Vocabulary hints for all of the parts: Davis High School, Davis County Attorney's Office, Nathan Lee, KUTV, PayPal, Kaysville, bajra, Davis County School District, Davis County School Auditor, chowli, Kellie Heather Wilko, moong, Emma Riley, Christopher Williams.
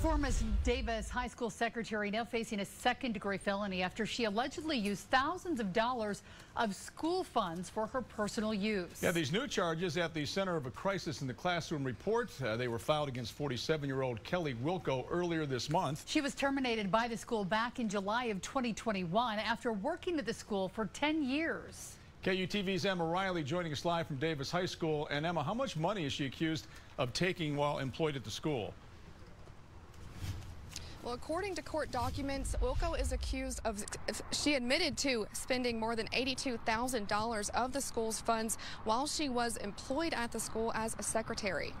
Former Davis High School secretary now facing a second-degree felony after she allegedly used thousands of dollars of school funds for her personal use. Yeah, these new charges at the Center of a Crisis in the Classroom report, they were filed against 47-year-old Kellie Wilko earlier this month. She was terminated by the school back in July of 2021 after working at the school for 10 years. KUTV's Emma Riley joining us live from Davis High School. And Emma, how much money is she accused of taking while employed at the school? Well, according to court documents, Wilko is accused of, she admitted to spending more than $82,000 of the school's funds while she was employed at the school as a secretary.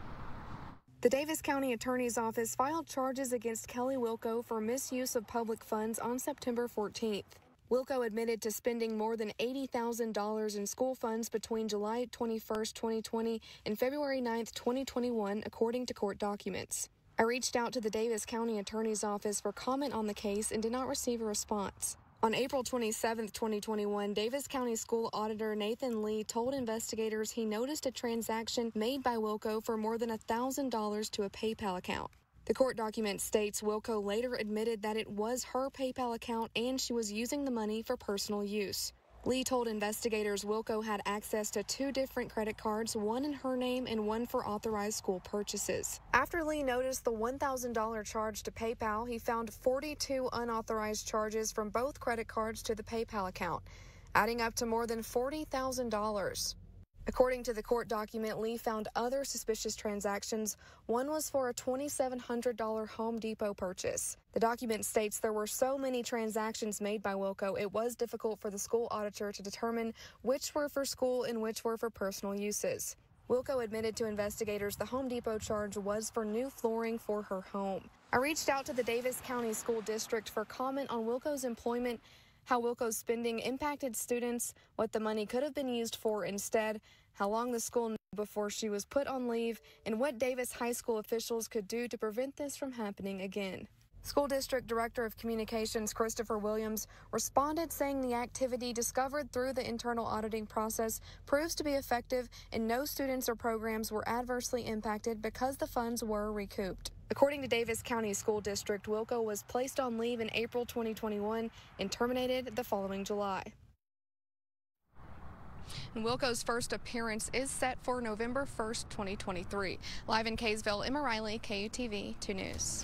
The Davis County Attorney's Office filed charges against Kellie Wilko for misuse of public funds on September 14th. Wilko admitted to spending more than $80,000 in school funds between July 21st, 2020 and February 9th, 2021, according to court documents. I reached out to the Davis County Attorney's Office for comment on the case and did not receive a response. On April 27, 2021, Davis County School Auditor Nathan Lee told investigators he noticed a transaction made by Wilko for more than $1,000 to a PayPal account. The court document states Wilko later admitted that it was her PayPal account and she was using the money for personal use. Lee told investigators Wilko had access to two different credit cards, one in her name and one for authorized school purchases. After Lee noticed the $1,000 charge to PayPal, he found 42 unauthorized charges from both credit cards to the PayPal account, adding up to more than $40,000. According to the court document, Lee found other suspicious transactions. One was for a $2,700 Home Depot purchase. The document states there were so many transactions made by Wilko, it was difficult for the school auditor to determine which were for school and which were for personal uses. Wilko admitted to investigators the Home Depot charge was for new flooring for her home. I reached out to the Davis County School District for comment on Wilko's employment, how Wilko's spending impacted students, what the money could have been used for instead, how long the school knew before she was put on leave, and what Davis High School officials could do to prevent this from happening again. School District Director of Communications Christopher Williams responded saying the activity discovered through the internal auditing process proves to be effective and no students or programs were adversely impacted because the funds were recouped. According to Davis County School District, Wilko was placed on leave in April 2021 and terminated the following July. And Wilko's first appearance is set for November 1st, 2023. Live in Kaysville, Emma Riley, KUTV 2 News.